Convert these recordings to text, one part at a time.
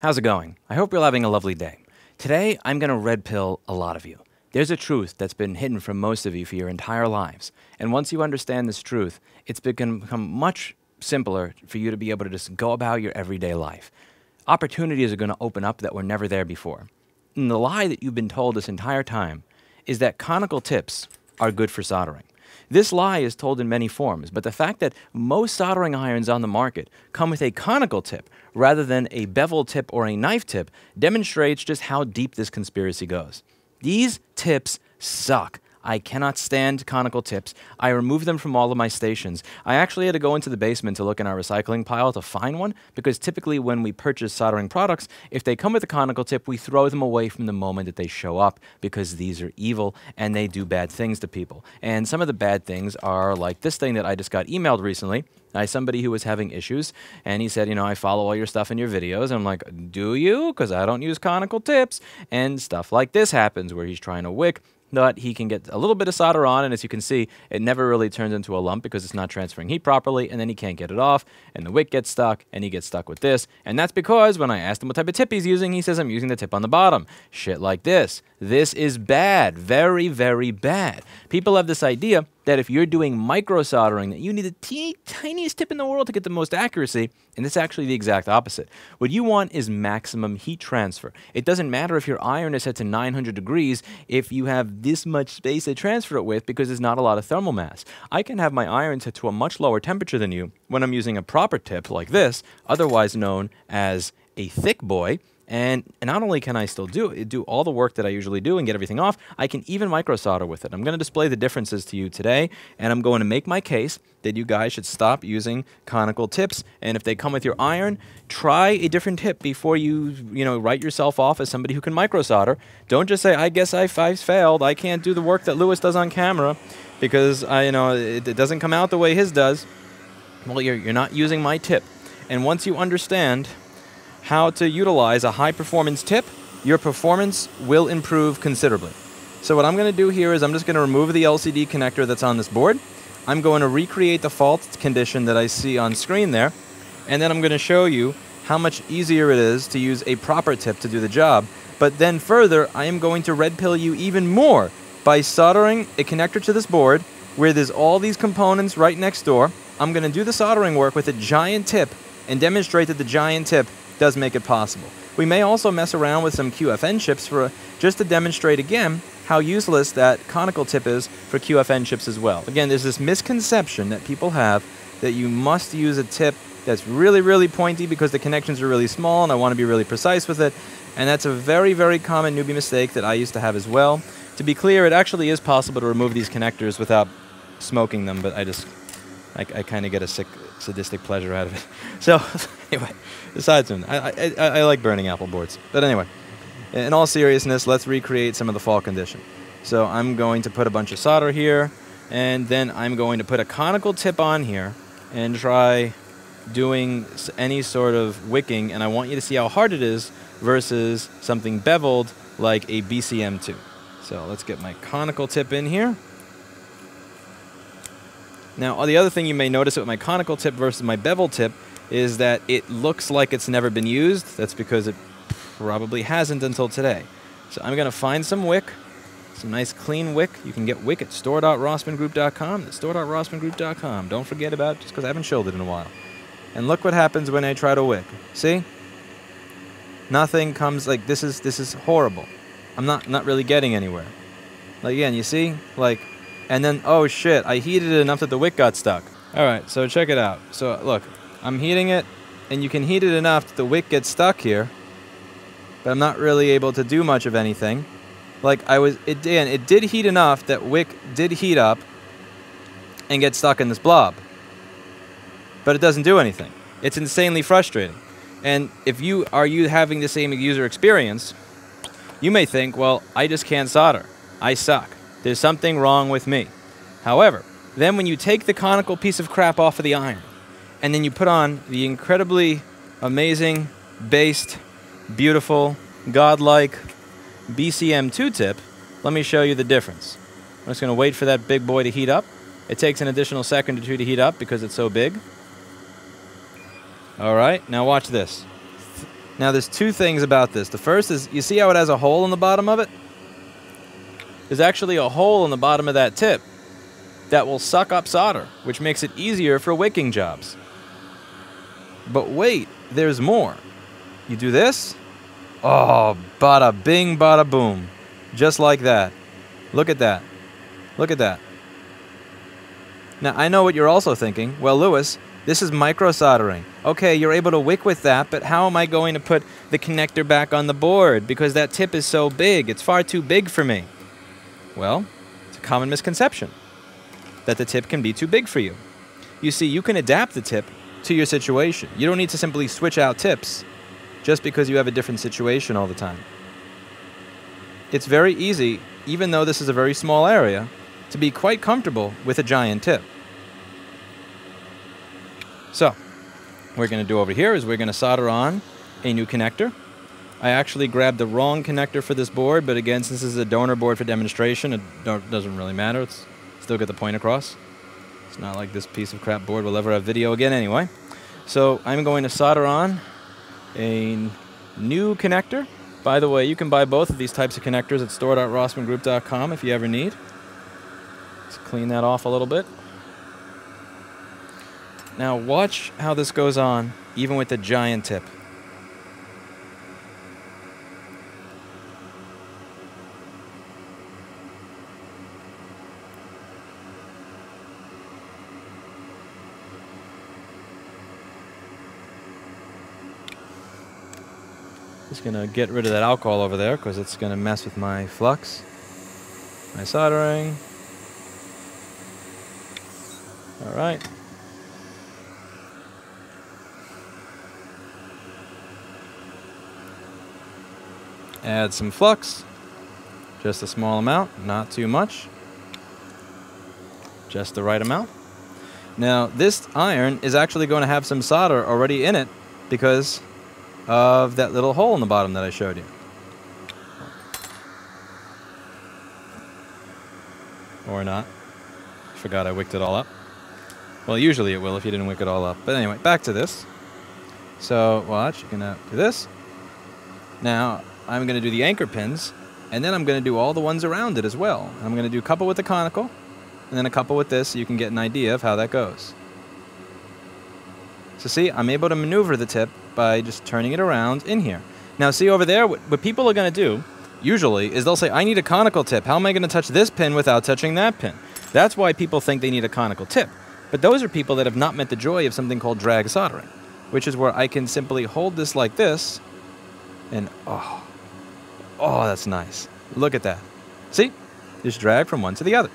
How's it going? I hope you're having a lovely day. Today, I'm going to red pill a lot of you. There's a truth that's been hidden from most of you for your entire lives. And once you understand this truth, it's going to become much simpler for you to be able to just go about your everyday life. Opportunities are going to open up that were never there before. And the lie that you've been told this entire time is that conical tips are good for soldering. This lie is told in many forms, but the fact that most soldering irons on the market come with a conical tip rather than a bevel tip or a knife tip demonstrates just how deep this conspiracy goes. These tips suck. I cannot stand conical tips. I removed them from all of my stations. I actually had to go into the basement to look in our recycling pile to find one, because typically when we purchase soldering products, if they come with a conical tip, we throw them away from the moment that they show up, because these are evil and they do bad things to people. And some of the bad things are like this thing that I just got emailed recently by somebody who was having issues, and he said, you know, I follow all your stuff in your videos. I'm like, do you? Because I don't use conical tips. And stuff like this happens where he's trying to wick, but he can get a little bit of solder on, and as you can see, it never really turns into a lump because it's not transferring heat properly, and then he can't get it off, and the wick gets stuck, and he gets stuck with this. And that's because when I asked him what type of tip he's using, he says, I'm using the tip on the bottom. Shit like this. This is bad. Very, very bad. People have this idea that if you're doing micro soldering, that you need the tiniest tip in the world to get the most accuracy, and it's actually the exact opposite. What you want is maximum heat transfer. It doesn't matter if your iron is set to 900 degrees if you have this much space to transfer it with, because there's not a lot of thermal mass. I can have my iron set to a much lower temperature than you when I'm using a proper tip like this, otherwise known as a thick boy. And not only can I still do all the work that I usually do and get everything off, I can even micro solder with it. I'm going to display the differences to you today, and I'm going to make my case that you guys should stop using conical tips. And if they come with your iron, try a different tip before you write yourself off as somebody who can micro solder. Don't just say, I guess I failed. I can't do the work that Louis does on camera because it doesn't come out the way his does. Well, you're not using my tip. And once you understand how to utilize a high-performance tip, your performance will improve considerably. So what I'm going to do here is I'm just going to remove the LCD connector that's on this board. I'm going to recreate the fault condition that I see on screen there, and then I'm going to show you how much easier it is to use a proper tip to do the job. But then further, I am going to red pill you even more by soldering a connector to this board where there's all these components right next door. I'm going to do the soldering work with a giant tip and demonstrate that the giant tip does make it possible. We may also mess around with some QFN chips just to demonstrate again how useless that conical tip is for QFN chips as well. Again, there's this misconception that people have that you must use a tip that's really, really pointy because the connections are really small and I want to be really precise with it. And that's a very, very common newbie mistake that I used to have as well. To be clear, it actually is possible to remove these connectors without smoking them, but I kind of get a sick, sadistic pleasure out of it. So, anyway, besides that, I like burning apple boards. But anyway, in all seriousness, let's recreate some of the fault condition. So I'm going to put a bunch of solder here, and then I'm going to put a conical tip on here and try doing any sort of wicking, and I want you to see how hard it is versus something beveled like a BCM2. So let's get my conical tip in here. Now, the other thing you may notice with my conical tip versus my bevel tip is that it looks like it's never been used. That's because it probably hasn't until today. So I'm going to find some wick, some nice clean wick. You can get wick at store.rossmangroup.com. That's store.rossmangroup.com. Don't forget about it just because I haven't shilled it in a while. And look what happens when I try to wick. See? Nothing comes. Like, this is horrible. I'm not really getting anywhere. Like, again, you see? Like, and then, oh shit, I heated it enough that the wick got stuck. All right, so check it out. So look, I'm heating it, and you can heat it enough that the wick gets stuck here, but I'm not really able to do much of anything. Like, it did heat enough that wick did heat up and get stuck in this blob, but it doesn't do anything. It's insanely frustrating. And if you are having the same user experience, you may think, well, I just can't solder. I suck. There's something wrong with me. However, then when you take the conical piece of crap off of the iron, and then you put on the incredibly amazing, based, beautiful, godlike BCM2 tip, let me show you the difference. I'm just going to wait for that big boy to heat up. It takes an additional second or two to heat up because it's so big. All right, now watch this. Now there's two things about this. The first is, you see how it has a hole in the bottom of it? There's actually a hole in the bottom of that tip that will suck up solder, which makes it easier for wicking jobs. But wait, there's more. You do this, oh, bada bing, bada boom. Just like that. Look at that. Look at that. Now, I know what you're also thinking. Well, Louis, this is micro-soldering. Okay, you're able to wick with that, but how am I going to put the connector back on the board? Because that tip is so big. It's far too big for me. Well, it's a common misconception that the tip can be too big for you. You see, you can adapt the tip to your situation. You don't need to simply switch out tips just because you have a different situation all the time. It's very easy, even though this is a very small area, to be quite comfortable with a giant tip. So, what we're going to do over here is we're going to solder on a new connector. I actually grabbed the wrong connector for this board, but again, since this is a donor board for demonstration, it doesn't really matter. It's still get the point across. It's not like this piece of crap board will ever have video again anyway. So I'm going to solder on a new connector. By the way, you can buy both of these types of connectors at store.rossmangroup.com if you ever need. Let's clean that off a little bit. Now watch how this goes on, even with the giant tip. Just going to get rid of that alcohol over there because it's going to mess with my flux, my soldering. All right. Add some flux, just a small amount, not too much, just the right amount. Now this iron is actually going to have some solder already in it because of that little hole in the bottom that I showed you. Or not. Forgot I wicked it all up. Well, usually it will if you didn't wick it all up. But anyway, back to this. So watch, you're gonna do this. Now I'm gonna do the anchor pins, and then I'm gonna do all the ones around it as well. I'm gonna do a couple with the conical, and then a couple with this so you can get an idea of how that goes. So see, I'm able to maneuver the tip by just turning it around in here. Now see over there, what people are going to do, usually, is they'll say, I need a conical tip. How am I going to touch this pin without touching that pin? That's why people think they need a conical tip. But those are people that have not met the joy of something called drag soldering, which is where I can simply hold this like this, and oh, that's nice. Look at that. See? Just drag from one to the other.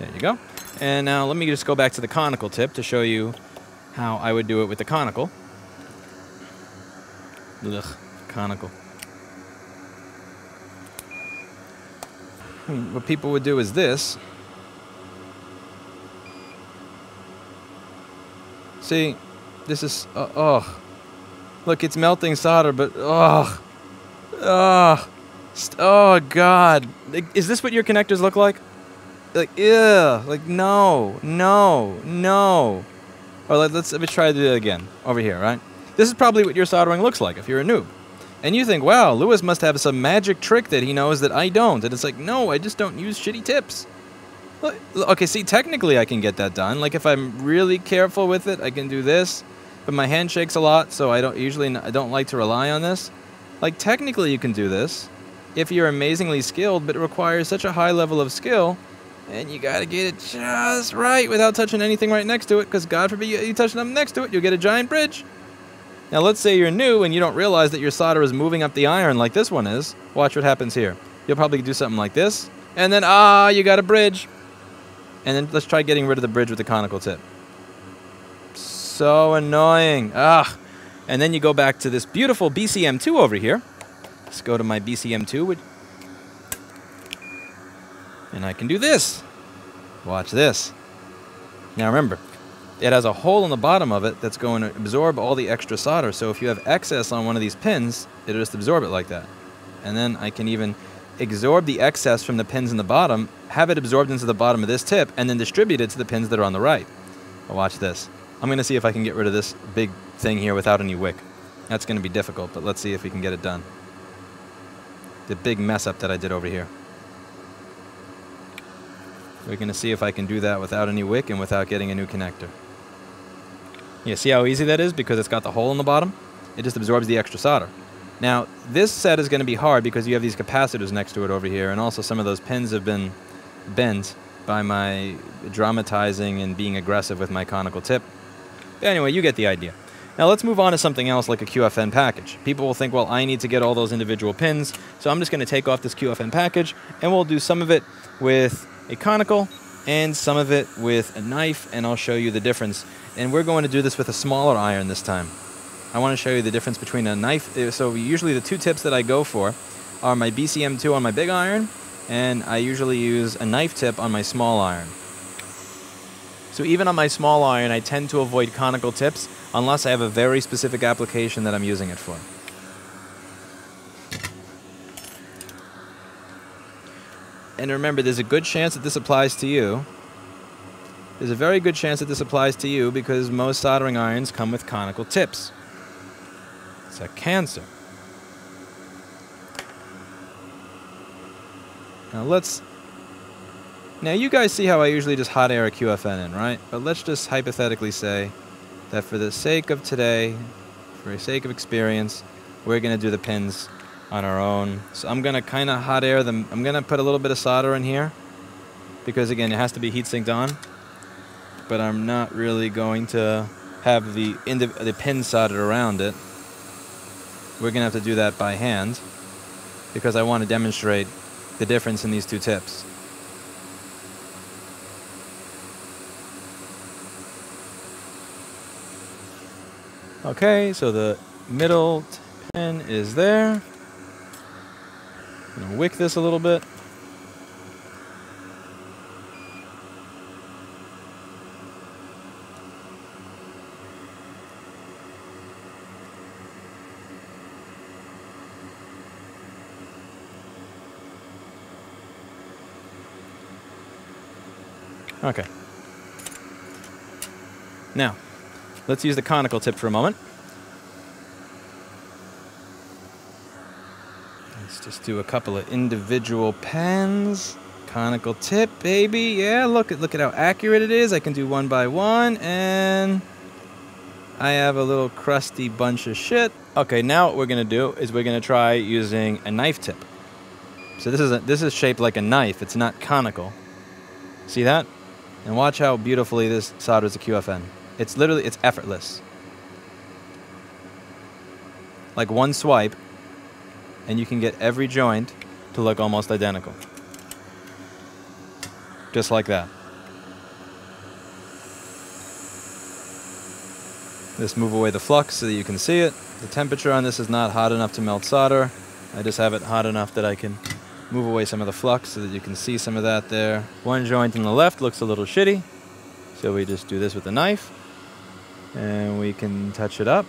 There you go. And now let me just go back to the conical tip to show you how I would do it with the conical. Ugh, conical. What people would do is this. See, this is, oh. Look, it's melting solder, but, oh. Oh. Oh, God. Is this what your connectors look like? Like, ew, like, no, no, no. Or let's try to do it again over here, right? This is probably what your soldering looks like if you're a noob. And you think, wow, Louis must have some magic trick that he knows that I don't. And it's like, no, I just don't use shitty tips. Okay, see, technically I can get that done. Like, if I'm really careful with it, I can do this. But my hand shakes a lot, so I don't like to rely on this. Like, technically you can do this if you're amazingly skilled, but it requires such a high level of skill. And you gotta get it just right without touching anything right next to it, because God forbid you touch them next to it, you'll get a giant bridge. Now let's say you're new and you don't realize that your solder is moving up the iron like this one is. Watch what happens here. You'll probably do something like this, and then, ah, you got a bridge. And then let's try getting rid of the bridge with the conical tip. So annoying. Ah. And then you go back to this beautiful BCM2 over here. Let's go to my BCM2, which... and I can do this. Watch this. Now remember, it has a hole in the bottom of it that's going to absorb all the extra solder. So if you have excess on one of these pins, it'll just absorb it like that. And then I can even absorb the excess from the pins in the bottom, have it absorbed into the bottom of this tip, and then distribute it to the pins that are on the right. Watch this. I'm going to see if I can get rid of this big thing here without any wick. That's going to be difficult, but let's see if we can get it done. The big mess up that I did over here. We're going to see if I can do that without any wick and without getting a new connector. Yeah, see how easy that is? Because it's got the hole in the bottom. It just absorbs the extra solder. Now, this set is going to be hard because you have these capacitors next to it over here, and also some of those pins have been bent by my dramatizing and being aggressive with my conical tip. But anyway, you get the idea. Now let's move on to something else like a QFN package. People will think, well, I need to get all those individual pins, so I'm just going to take off this QFN package, and we'll do some of it with a conical and some of it with a knife, and I'll show you the difference. And we're going to do this with a smaller iron this time. I want to show you the difference between a knife. So usually the two tips that I go for are my BCM2 on my big iron, and I usually use a knife tip on my small iron. So even on my small iron, I tend to avoid conical tips unless I have a very specific application that I'm using it for. And remember, there's a good chance that this applies to you. There's a very good chance that this applies to you because most soldering irons come with conical tips. It's a cancer. Now let's... Now you guys see how I usually just hot air a QFN in, right? But let's just hypothetically say that for the sake of today, for the sake of experience, we're going to do the pins on our own. So I'm going to kind of hot air them. I'm going to put a little bit of solder in here because, again, it has to be heat synced on. But I'm not really going to have the end of the pin soldered around it. We're going to have to do that by hand because I want to demonstrate the difference in these two tips. Okay, so the middle pin is there. I'm going to wick this a little bit. Okay. Now, let's use the conical tip for a moment. Let's just do a couple of individual pens. Conical tip, baby. Yeah, look at how accurate it is. I can do one by one, and I have a little crusty bunch of shit. Okay, now what we're gonna do is we're gonna try using a knife tip. So this is shaped like a knife. It's not conical. See that? And watch how beautifully this solders a QFN. It's literally, it's effortless. Like one swipe, and you can get every joint to look almost identical. Just like that. Let's move away the flux so that you can see it. The temperature on this is not hot enough to melt solder. I just have it hot enough that I can move away some of the flux so that you can see some of that there. One joint on the left looks a little shitty, so we just do this with a knife, and we can touch it up.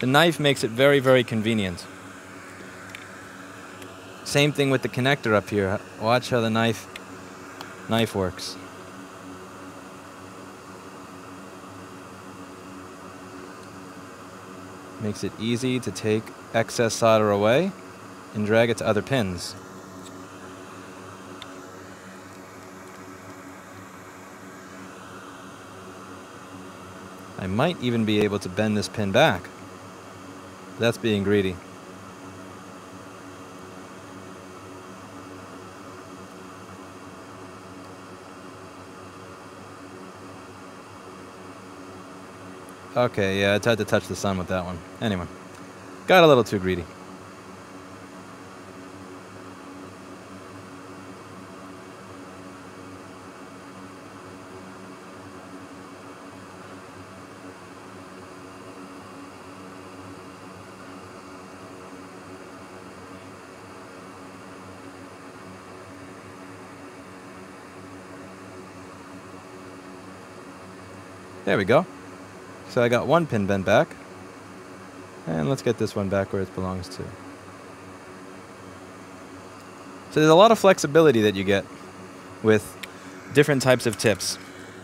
The knife makes it very, very convenient. Same thing with the connector up here. Watch how the knife works. Makes it easy to take excess solder away and drag it to other pins. I might even be able to bend this pin back. That's being greedy. Okay, yeah, I tried to touch the sun with that one. Anyway, got a little too greedy. There we go. So I got one pin bent back. And let's get this one back where it belongs to. So there's a lot of flexibility that you get with different types of tips.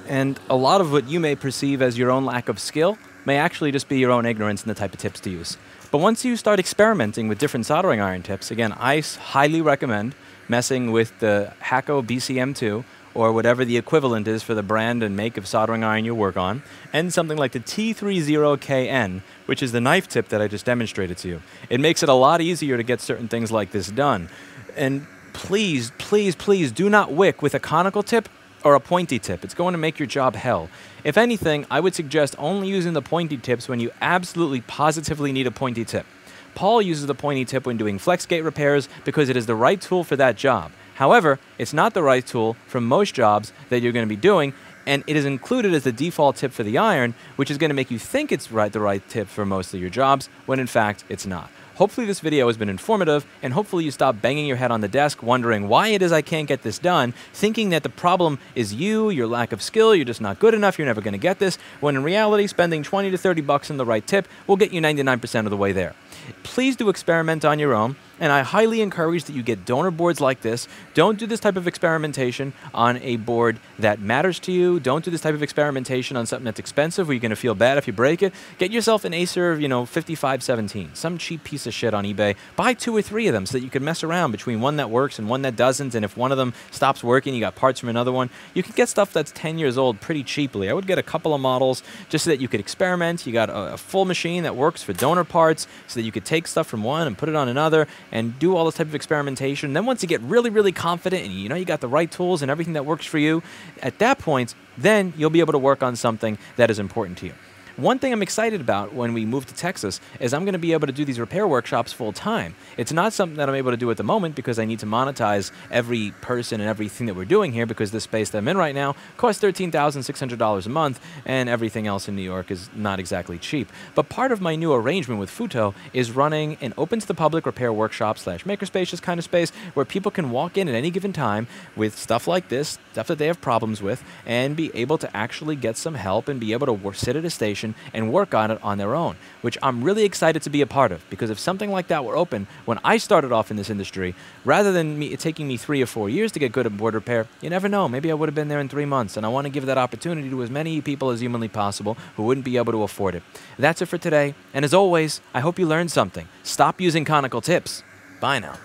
And a lot of what you may perceive as your own lack of skill may actually just be your own ignorance in the type of tips to use. But once you start experimenting with different soldering iron tips, again, I highly recommend messing with the Hakko BCM2 or whatever the equivalent is for the brand and make of soldering iron you work on, and something like the T30KN, which is the knife tip that I just demonstrated to you. It makes it a lot easier to get certain things like this done. And please, please, please do not wick with a conical tip or a pointy tip. It's going to make your job hell. If anything, I would suggest only using the pointy tips when you absolutely positively need a pointy tip. Paul uses the pointy tip when doing flex gate repairs because it is the right tool for that job. However, it's not the right tool for most jobs that you're going to be doing, and it is included as the default tip for the iron, which is going to make you think it's the right tip for most of your jobs, when in fact it's not. Hopefully this video has been informative, and hopefully you stop banging your head on the desk wondering why it is I can't get this done, thinking that the problem is you, your lack of skill, you're just not good enough, you're never going to get this, when in reality spending 20 to 30 bucks on the right tip will get you 99% of the way there. Please do experiment on your own, and I highly encourage that you get donor boards like this. Don't do this type of experimentation on a board that matters to you. Don't do this type of experimentation on something that's expensive where you're going to feel bad if you break it. Get yourself an Acer, 5517, some cheap piece of shit on eBay. Buy 2 or 3 of them so that you can mess around between one that works and one that doesn't, and if one of them stops working, you got parts from another one. You can get stuff that's 10 years old pretty cheaply. I would get a couple of models just so that you could experiment. You got a full machine that works for donor parts so that you could take stuff from one and put it on another and do all this type of experimentation. Then once you get really, really confident and you got the right tools and everything that works for you, at that point, then you'll be able to work on something that is important to you. One thing I'm excited about when we move to Texas is I'm going to be able to do these repair workshops full time. It's not something that I'm able to do at the moment because I need to monetize every person and everything that we're doing here, because this space that I'm in right now costs $13,600 a month, and everything else in New York is not exactly cheap. But part of my new arrangement with FUTO is running an open to the public repair workshop / makerspace kind of space where people can walk in at any given time with stuff like this, stuff that they have problems with, and be able to actually get some help and be able to sit at a station and work on it on their own, which I'm really excited to be a part of, because if something like that were open when I started off in this industry, rather than it taking me 3 or 4 years to get good at board repair, you never know, maybe I would have been there in 3 months, and I want to give that opportunity to as many people as humanly possible who wouldn't be able to afford it. That's it for today, and as always, I hope you learned something. Stop using conical tips. Bye now.